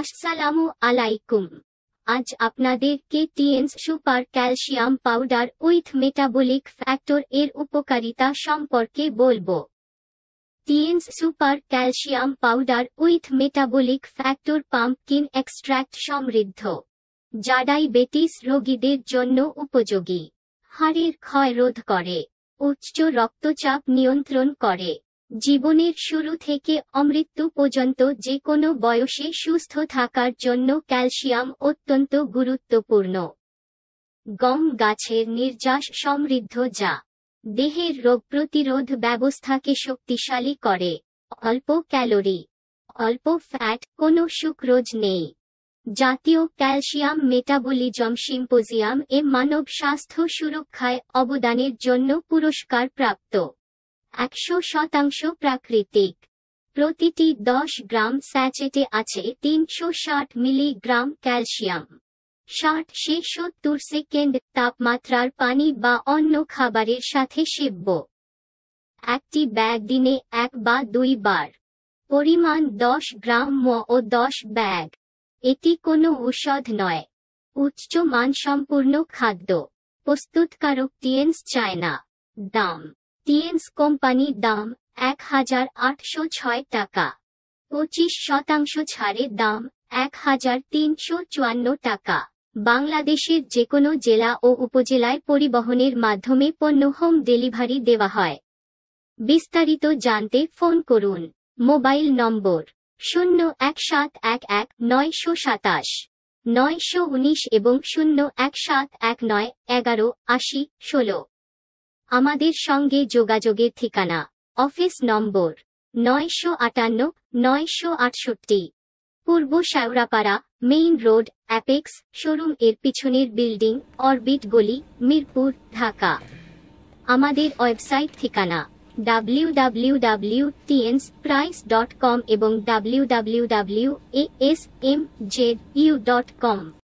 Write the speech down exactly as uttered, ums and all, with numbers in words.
अस्सलामु अलैकुम। আজ আপনাদেরকে TNS super calcium powder with metabolic factor এর উপকারিতা সম্পর্কে বলবো। TNS super calcium powder with metabolic factor pumpkin extract সমৃদ্ধ, যা ডায়াবেটিস রোগীদের জন্য উপযোগী। হাড়ের ক্ষয় রোধ করে, উচ্চ রক্তচাপ নিয়ন্ত্রণ করে, জীবনের শুরু থেকে অমৃত্যু পর্যন্ত যে কোনো বয়সে সুস্থ থাকার জন্য ক্যালসিয়াম অত্যন্ত গুরুত্বপূর্ণ। গম গাছের নির্যাস সমৃদ্ধ, যা দেহের রোগ প্রতিরোধ ব্যবস্থাকে শক্তিশালী করে। অল্প ক্যালোরি, অল্প ফ্যাট, কোনো সুক্রোজ নেই। জাতীয় ক্যালসিয়াম মেটাবলিজম সিম্পোজিয়াম এ মানব স্বাস্থ্য সুরক্ষায় অবদানের জন্য পুরস্কার প্রাপ্ত। একশো শতাংশ প্রাকৃতিক। প্রতিটি দশ গ্রাম স্যাচেটে আছে তিনশো ষাট মিলিগ্রাম ক্যালসিয়াম। ষাট সে সত্তর সেকেন্ড তাপমাত্রার পানি বা অন্য খাবারের সাথে সেব্য। একটি ব্যাগ দিনে এক বা দুইবার, পরিমাণ দশ গ্রাম ম ও দশ ব্যাগ। এটি কোনো ঔষধ নয়, উচ্চ মানসম্পূর্ণ খাদ্য। প্রস্তুতকারক টিএনস চায়না। দাম টিএনস কোম্পানি। দাম এক হাজার আটশো ছয় টাকা। পঁচিশ শতাংশ ছাড়ে। দাম এক হাজার তিনশো চুয়ান্ন টাকা। বাংলাদেশের যে কোনো জেলা ও উপজেলায় পরিবহনের মাধ্যমে পণ্য হোম ডেলিভারি দেওয়া হয়। বিস্তারিত জানতে ফোন করুন। মোবাইল নম্বর শূন্য এক সাত এক এক নয়শো সাতাশ নয়শো উনিশ এবং শূন্য এক সাত এক নয় এগারো আশি ষোলো। আমাদের সঙ্গে যোগাযোগের ঠিকানা: অফিস নম্বর নয়শো আটান্ন নয়শো আটষট্টি, পূর্ব Shewrapara main road, Apex showroom এর পিছনের বিল্ডিং, অরবিট গলি, মিরপুর, ঢাকা। আমাদের ওয়েবসাইট ঠিকানা W W W dot TNS price dot com এবং W W W dot A S M Z U dot com.